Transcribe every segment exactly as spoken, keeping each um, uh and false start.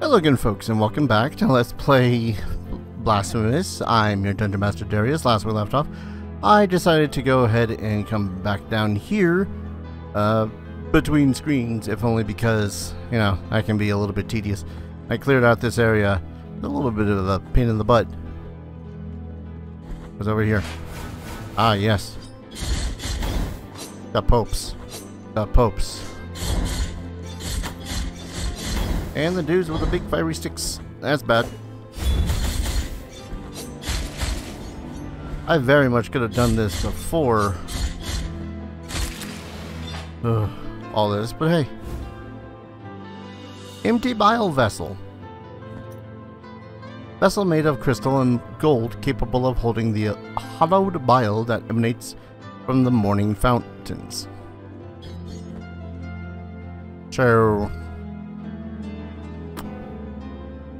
Hello again, folks, and welcome back to Let's Play Blasphemous. I'm your Dungeon Master Darius. Last we left off, I decided to go ahead and come back down here uh, between screens, if only because, you know, I can be a little bit tedious. I cleared out this area, a little bit of a pain in the butt. It was over here. Ah, yes. The popes. The popes. And the dudes with the big fiery sticks. That's bad. I very much could have done this before Ugh, all this, but hey. Empty bile vessel. Vessel made of crystal and gold, capable of holding the hollowed bile that emanates from the morning fountains. So...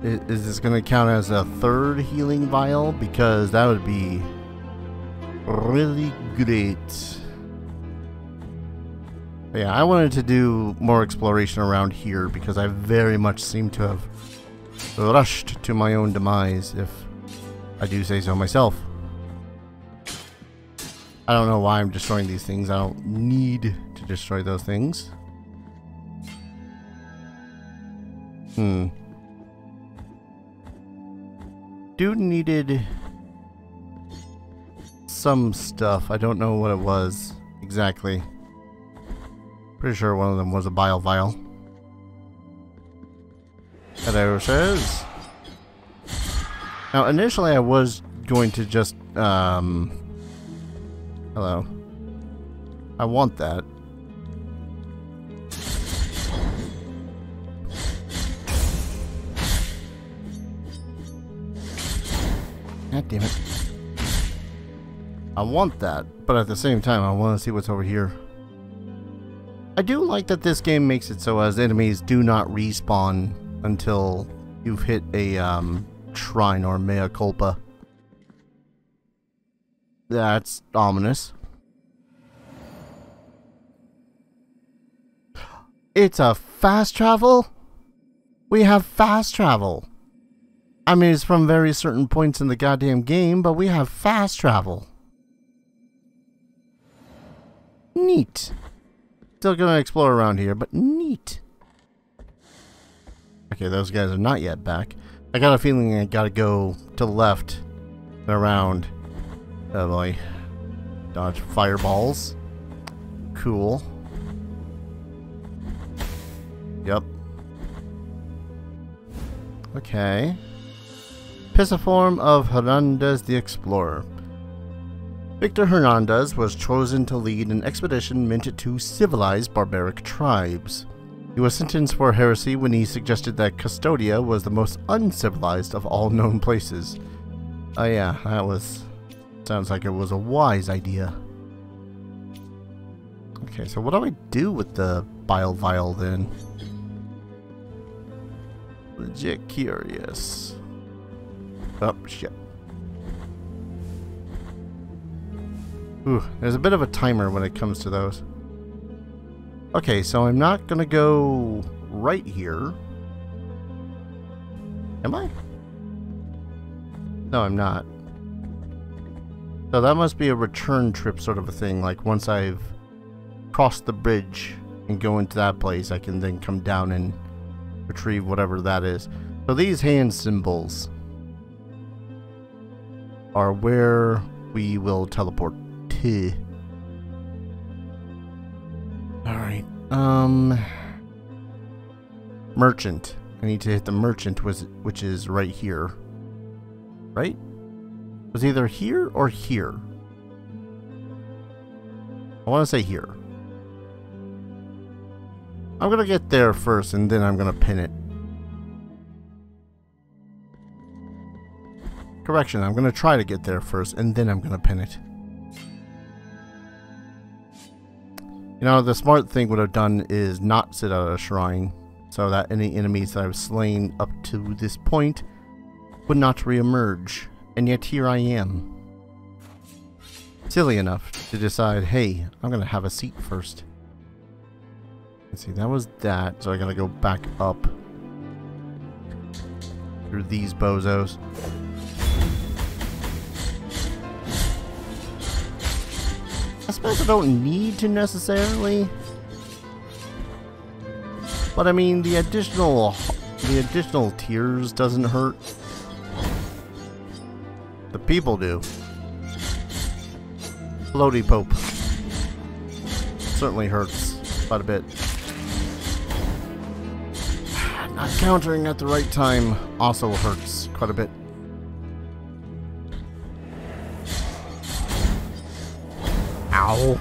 is this going to count as a third healing vial? Because that would be really great. But yeah, I wanted to do more exploration around here because I very much seem to have rushed to my own demise, if I do say so myself. I don't know why I'm destroying these things. I don't need to destroy those things. Hmm. Dude needed some stuff. I don't know what it was exactly. Pretty sure one of them was a bile vial. Hello, says. Now, initially, I was going to just um. Hello. I want that. God damn it. I want that, but at the same time I want to see what's over here. I do like that this game makes it so as enemies do not respawn until you've hit a um, trine or mea culpa. That's ominous. It's a fast travel? We have fast travel. I mean, it's from very certain points in the goddamn game, but we have fast travel. Neat. Still going to explore around here, but neat. Okay, those guys are not yet back. I got a feeling I gotta go to the left and around. Oh boy. Dodge fireballs. Cool. Yep. Okay. Pisiform of Hernandez the Explorer. Victor Hernandez was chosen to lead an expedition meant to civilize barbaric tribes. He was sentenced for heresy when he suggested that Custodia was the most uncivilized of all known places. Oh yeah, that was... sounds like it was a wise idea. Okay, so what do I do with the bile vial then? Legit curious. Oh, shit. Ooh, there's a bit of a timer when it comes to those. Okay, so I'm not gonna go right here. Am I? No, I'm not. So that must be a return trip sort of a thing. Like, once I've crossed the bridge and go into that place, I can then come down and retrieve whatever that is. So these hand symbols are where we will teleport to. Alright, um... merchant. I need to hit the merchant, which is right here. Right? It was either here or here. I want to say here. I'm going to get there first, and then I'm going to pin it. Correction, I'm going to try to get there first, and then I'm going to pin it. You know, the smart thing would have done is not sit out a shrine, so that any enemies that I've slain up to this point would not reemerge. And yet here I am. Silly enough to decide, hey, I'm going to have a seat first. Let's see, that was that, so I got to go back up. through these bozos. I suppose I don't need to necessarily, but I mean the additional the additional tiers doesn't hurt. The people do. Bloaty Pope certainly hurts quite a bit. Not countering at the right time also hurts quite a bit. Ow.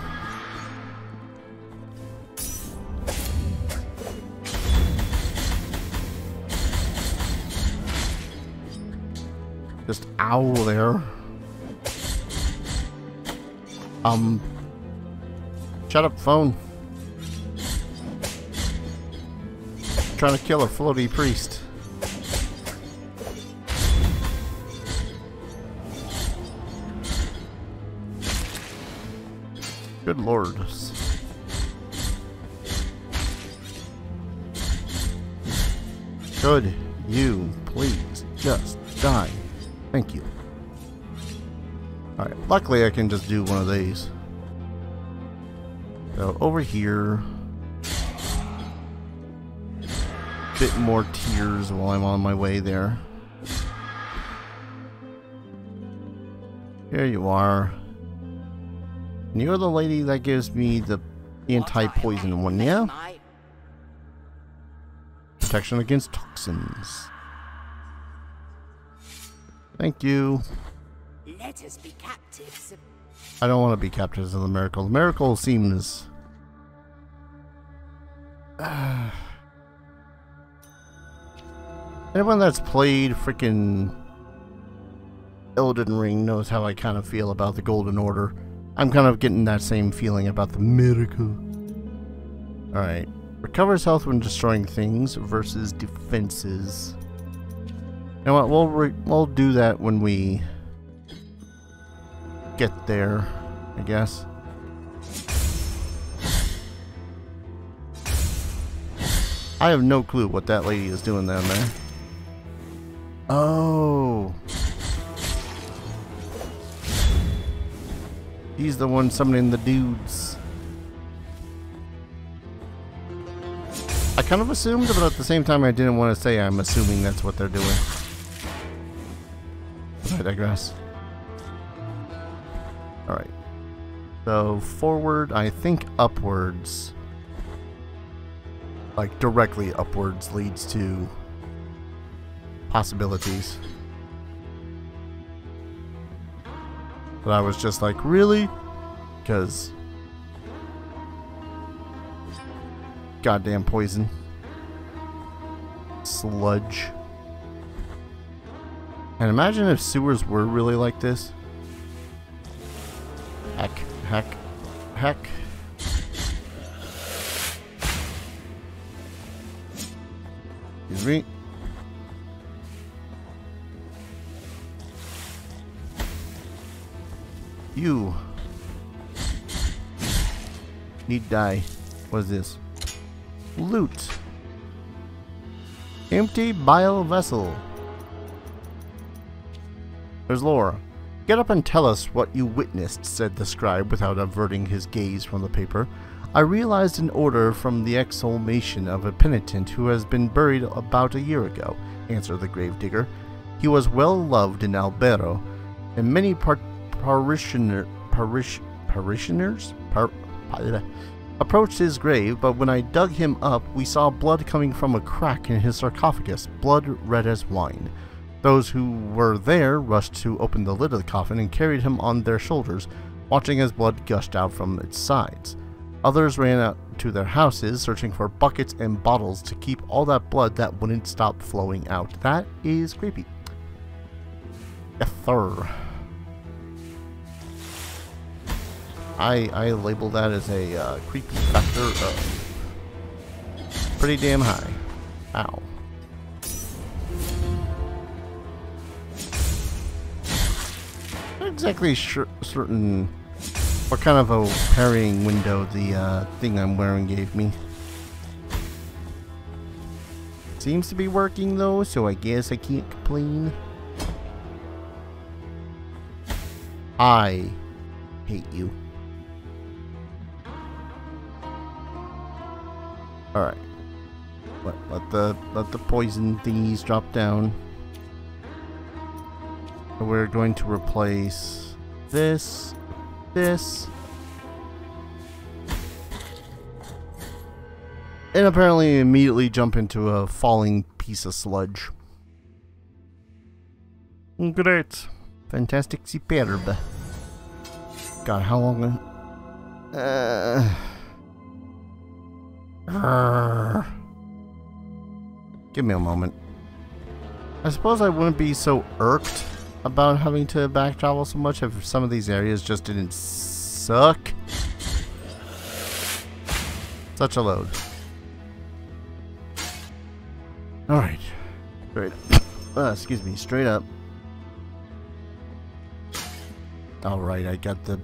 Just ow there. Um, shut up, phone. I'm trying to kill a floaty priest. Good lord. Could you please just die? Thank you. Alright, luckily I can just do one of these. So over here. Bit more tears while I'm on my way there. Here you are. And you're the lady that gives me the anti-poison one, yeah? Protection against toxins. Thank you. Let us be captives. I don't want to be captives of the miracle. The miracle seems uh, anyone that's played freaking Elden Ring knows how I kind of feel about the Golden Order. I'm kind of getting that same feeling about the miracle. Alright. Recovers health when destroying things versus defenses. You know what? We'll, re we'll do that when we get there, I guess. I have no clue what that lady is doing down there. Oh. He's the one summoning the dudes. I kind of assumed, but at the same time I didn't want to say I'm assuming that's what they're doing. But I digress. Alright. So forward, I think upwards. Like directly upwards leads to possibilities. But I was just like, really? Because goddamn poison. Sludge. And imagine if sewers were really like this. Heck, heck, heck. Excuse me. You need die. What is this? Loot. Empty bile vessel. There's Laura. Get up and tell us what you witnessed, said the scribe without averting his gaze from the paper. I realized an order from the exhumation of a penitent who has been buried about a year ago, answered the gravedigger. He was well loved in Albero, and many part Parishioner, parish, parishioners par, par, approached his grave, but when I dug him up, we saw blood coming from a crack in his sarcophagus, blood red as wine. Those who were there rushed to open the lid of the coffin and carried him on their shoulders, watching as blood gushed out from its sides. Others ran out to their houses, searching for buckets and bottles to keep all that blood that wouldn't stop flowing out. That is creepy. Ether. I, I label that as a uh, creepy factor of pretty damn high. Ow. Not exactly sure, certain what kind of a parrying window the uh, thing I'm wearing gave me. Let's Seems to be working though, so I guess I can't complain. I hate you. Alright. Let, let the let the poison thingies drop down. We're going to replace this, this. And apparently immediately jump into a falling piece of sludge. Great. Fantastic superb. God, how long? Uh, uh, give me a moment. I suppose I wouldn't be so irked about having to back travel so much if some of these areas just didn't suck. Such a load. Alright. Great. Uh, excuse me. Straight up. Alright, I got the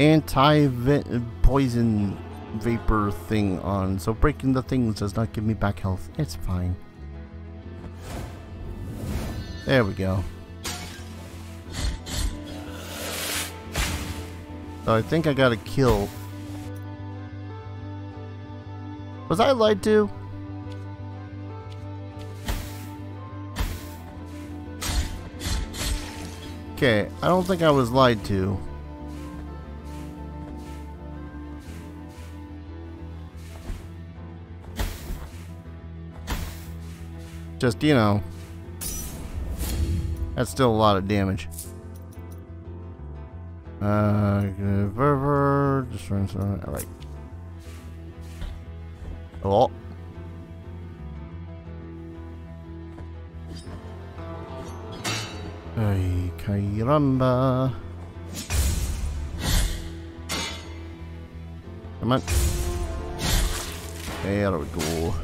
anti-poison vapor thing on, so breaking the things does not give me back health. It's fine. There we go. So I think I got a kill. Was I lied to? Okay, I don't think I was lied to. Just, you know, that's still a lot of damage. Uh, verver, just run some. All right. Oh. Ay, caramba. Come on. There we go.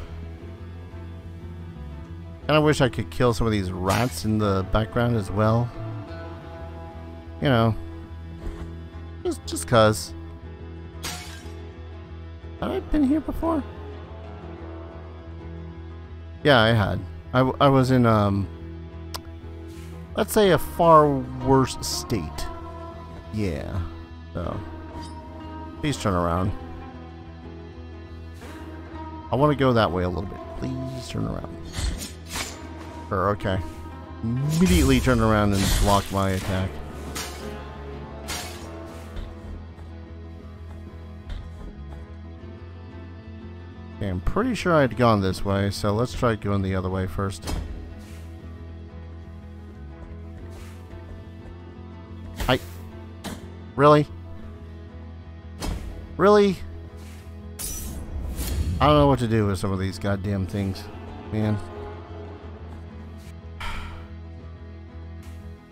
And I wish I could kill some of these rats in the background as well. You know. Just, just cause. Had I been here before? Yeah, I had. I, I was in, um... let's say a far worse state. Yeah. So. Please turn around. I want to go that way a little bit. Please turn around. Or, okay. Immediately turn around and block my attack. Okay, I'm pretty sure I'd gone this way, so let's try going the other way first. I... Really? Really? I don't know what to do with some of these goddamn things, man.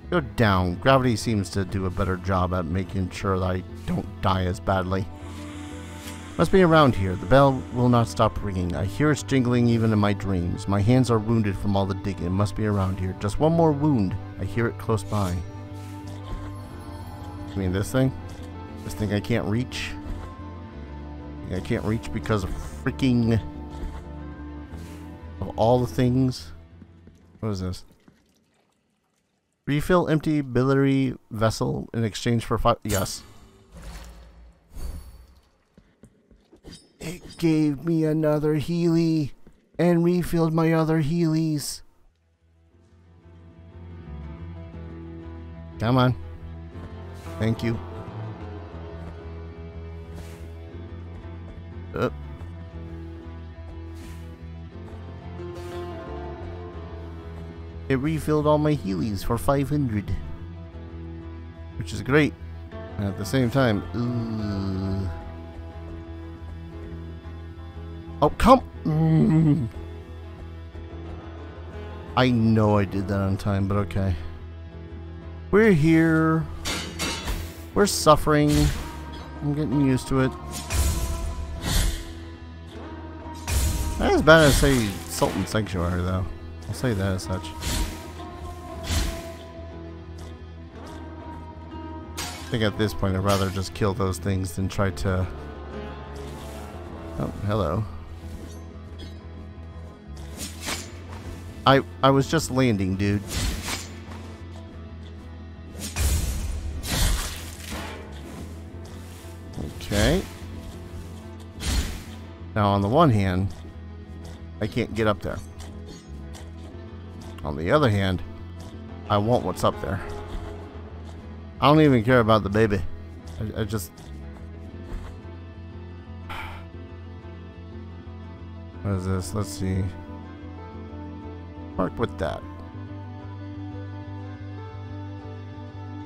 Go down. Gravity seems to do a better job at making sure that I don't die as badly. Must be around here. The bell will not stop ringing. I hear it jingling even in my dreams. My hands are wounded from all the digging. It must be around here. Just one more wound. I hear it close by. You mean this thing? This thing I can't reach? I can't reach because of freaking... of all the things. What is this? Refill empty biliary vessel in exchange for five. Yes. It gave me another Healy and refilled my other Healy's. Come on. Thank you. Uh. It refilled all my Heelys for five hundred. Which is great. And at the same time, ooh. Oh, come! Mm. I know I did that on time, but okay. We're here. We're suffering. I'm getting used to it. Not as bad as, say, Sultan Sanctuary, though. I'll say that as such. I think at this point I'd rather just kill those things than try to... Oh, hello. I, I was just landing, dude. Okay. Now, on the one hand, I can't get up there. On the other hand, I want what's up there. I don't even care about the baby. I, I just... What is this? Let's see. Park with that.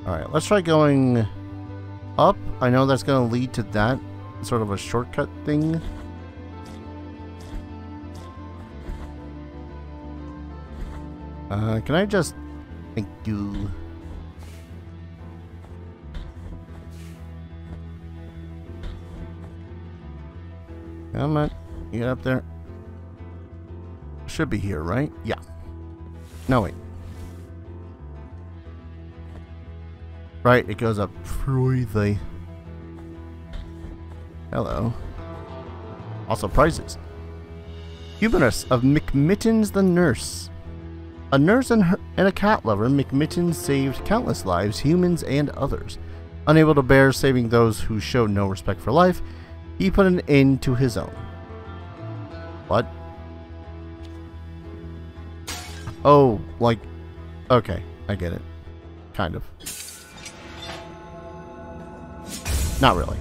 Alright, let's try going up. I know that's going to lead to that sort of a shortcut thing. Uh, can I just... Thank you. Come on. Get up there. Should be here, right? Yeah. No, wait. Right, it goes up crazy. Hello. Also prizes. Humanist of McMitten's the Nurse. A nurse and, her, and a cat lover, McMitten saved countless lives, humans and others. Unable to bear saving those who showed no respect for life, he put an end to his own. What? Oh, like, okay, I get it. Kind of. Not really.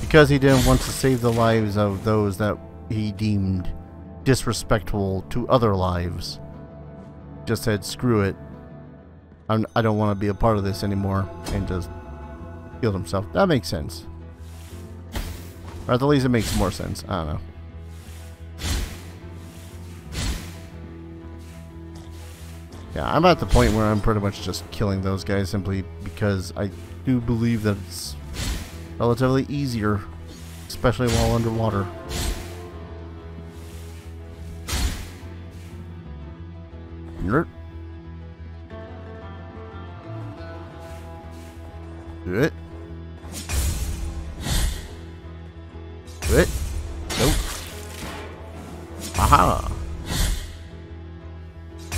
Because he didn't want to save the lives of those that he deemed disrespectful to other lives. Just said, screw it. I'm, I don't want to be a part of this anymore. And just killed himself. That makes sense. Or at the least it makes more sense. I don't know. Yeah, I'm at the point where I'm pretty much just killing those guys simply because I do believe that it's relatively easier, especially while underwater. Nerd. Do it. Do it. Nope. Aha.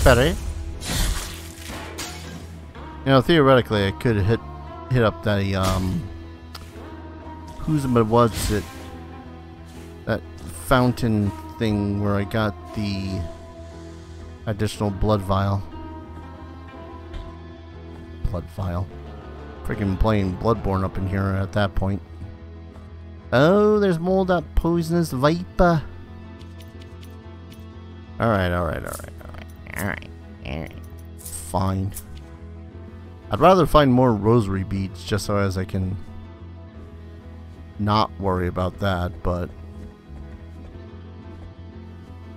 Better. You know, theoretically, I could hit hit up the um, who's but what's it? That fountain thing where I got the additional blood vial. Blood vial. Freaking playing Bloodborne up in here at that point. Oh, there's more of that poisonous viper. All right, all right, all right, all right, all right, all right. Fine. I'd rather find more rosary beads just so as I can not worry about that, but...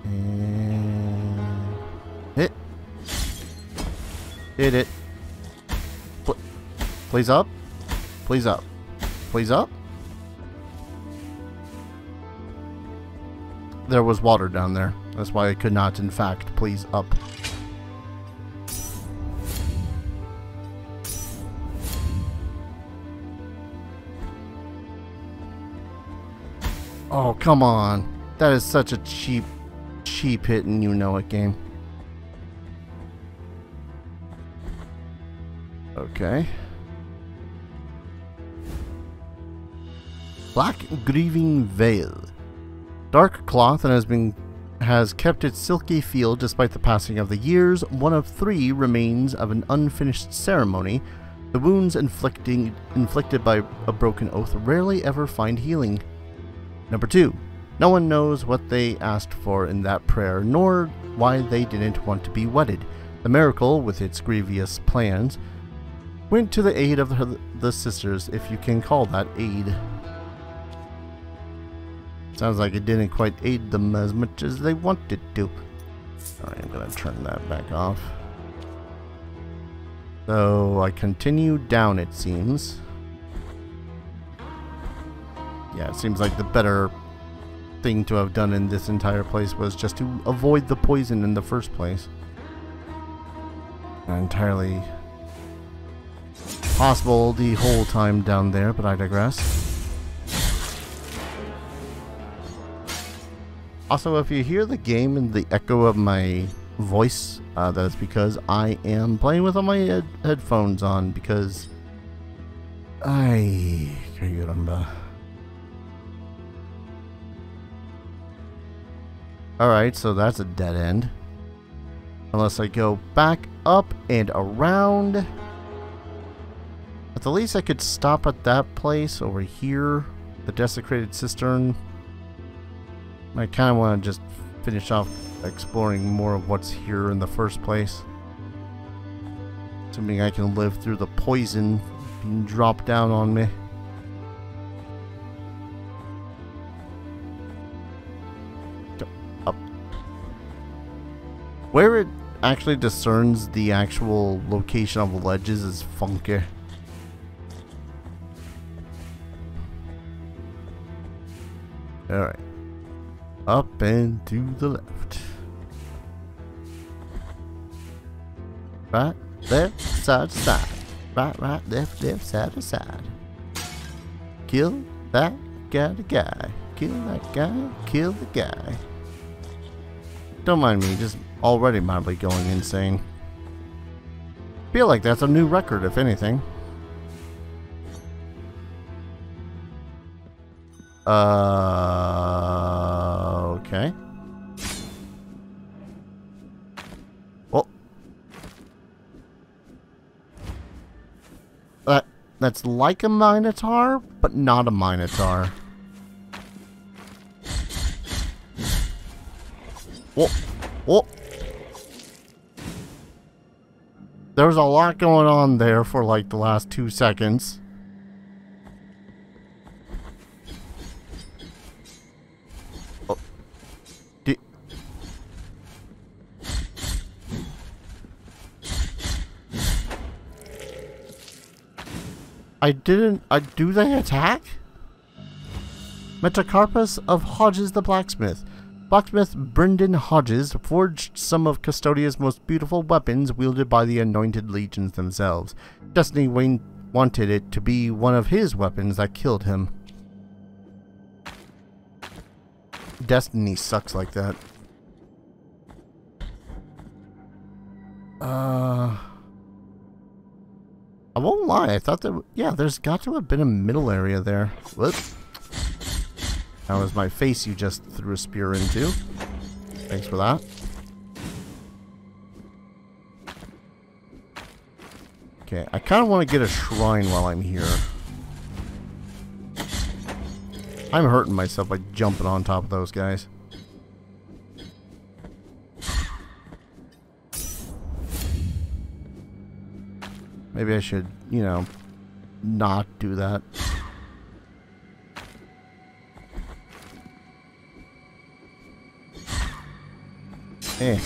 And... Hit. Hit it. Pl- Please up. Please up. Please up. There was water down there. That's why I could not, in fact, please up. Oh, come on. That is such a cheap, cheap hit and you know it game. Okay. Black grieving veil. Dark cloth and has been has kept its silky feel despite the passing of the years. One of three remains of an unfinished ceremony. The wounds inflicting inflicted by a broken oath rarely ever find healing. Number two, no one knows what they asked for in that prayer, nor why they didn't want to be wedded. The miracle, with its grievous plans, went to the aid of the, the sisters, if you can call that aid. Sounds like it didn't quite aid them as much as they wanted to. Alright, I'm gonna turn that back off. So, I continue down, it seems. Yeah, it seems like the better thing to have done in this entire place was just to avoid the poison in the first place. Not entirely possible the whole time down there, but I digress. Also, if you hear the game and the echo of my voice, uh, that's because I am playing with all my head headphones on, because I caramba. Alright, so that's a dead end. Unless I go back up and around. At the least I could stop at that place over here. The desecrated cistern. I kind of want to just finish off exploring more of what's here in the first place. Assuming I can live through the poison being dropped down on me. Up. Where it actually discerns the actual location of the ledges is funky. Alright. Up and to the left. Right, left, side to side. Right, right, left, left, side to side. Kill that guy, the guy. Kill that guy, kill the guy. Don't mind me, just already mildly going insane. Feel like that's a new record, if anything. Uh, okay. Well, that that's like a minotaur, but not a minotaur. Whoa, whoa. There was a lot going on there for like the last two seconds. Oh. Did... I didn't... I do they attack? Metacarpus of Hodges the blacksmith. Blacksmith Brendan Hodges forged some of Custodia's most beautiful weapons wielded by the anointed legions themselves. Destiny Wayne wanted it to be one of his weapons that killed him. Destiny sucks like that. Uh, I won't lie, I thought that, yeah, there's got to have been a middle area there. Whoops. That was my face you just threw a spear into. Thanks for that. Okay, I kind of want to get a shrine while I'm here. I'm hurting myself by jumping on top of those guys. Maybe I should, you know, not do that. Eh.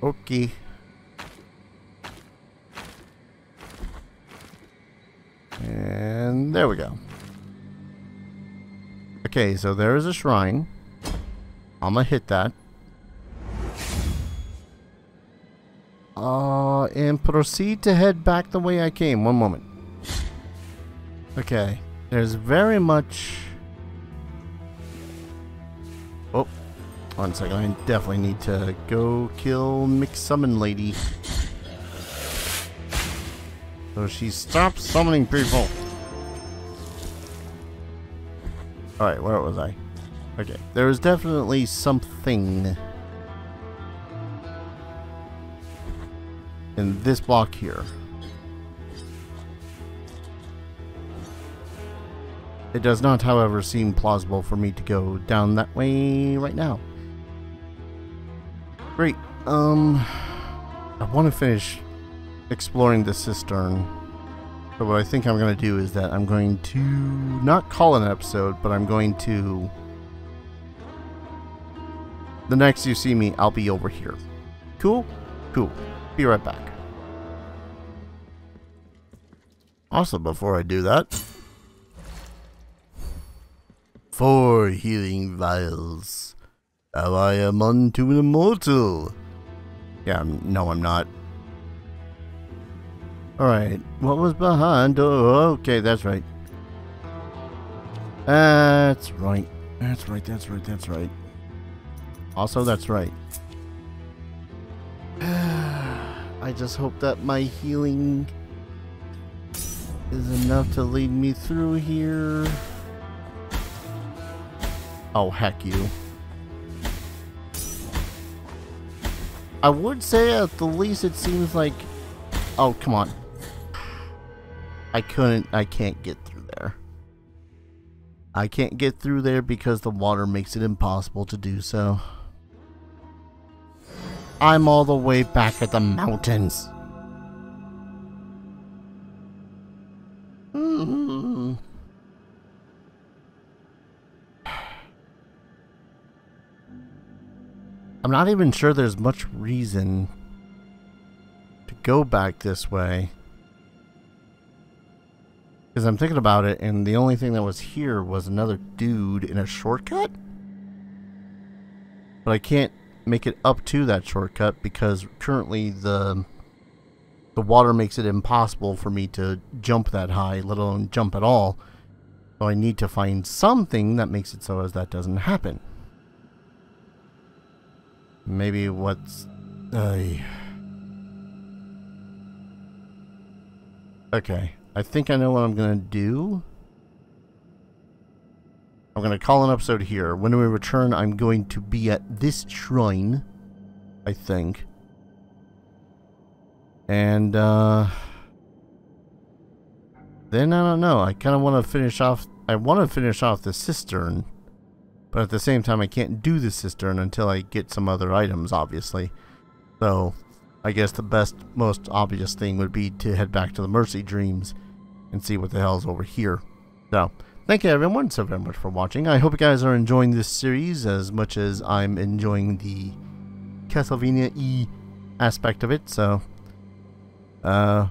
Okay. And there we go. Okay, so there is a shrine. I'm gonna hit that. Uh, and proceed to head back the way I came. One moment. Okay. There's very much... Oh. One second, I definitely need to go kill McSummon Lady. So she stops summoning people. Alright, where was I? Okay, there was definitely something in this block here. It does not, however, seem plausible for me to go down that way right now. Great. Um, I want to finish exploring the cistern. So what I think I'm going to do is that I'm going to not call an episode, but I'm going to... The next you see me, I'll be over here. Cool? Cool. Be right back. Also, before I do that... Four healing vials. Now I am unto an immortal. Yeah, no, I'm not. Alright, what was behind? Oh, okay, that's right. That's right. That's right, that's right, that's right. Also, that's right. I just hope that my healing is enough to lead me through here. Oh, heck you. I would say at the least it seems like... Oh, come on. I couldn't... I can't get through there. I can't get through there because the water makes it impossible to do so. I'm all the way back at the mountains. Mm-hmm. I'm not even sure there's much reason to go back this way. Because I'm thinking about it, and the only thing that was here was another dude in a shortcut? But I can't make it up to that shortcut because currently the the water makes it impossible for me to jump that high, let alone jump at all. So I need to find something that makes it so as that doesn't happen. Maybe what's... Uh, okay. I think I know what I'm gonna do. I'm gonna call an episode here. When we return, I'm going to be at this shrine, I think. And, uh... then, I don't know. I kind of want to finish off... I want to finish off the cistern. But at the same time, I can't do the cistern until I get some other items, obviously. So, I guess the best, most obvious thing would be to head back to the Mercy Dreams and see what the hell's over here. So, thank you everyone so very much for watching. I hope you guys are enjoying this series as much as I'm enjoying the Castlevania-y aspect of it. So, uh,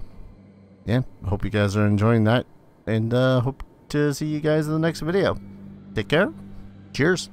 yeah, hope you guys are enjoying that. And uh, hope to see you guys in the next video. Take care. Cheers.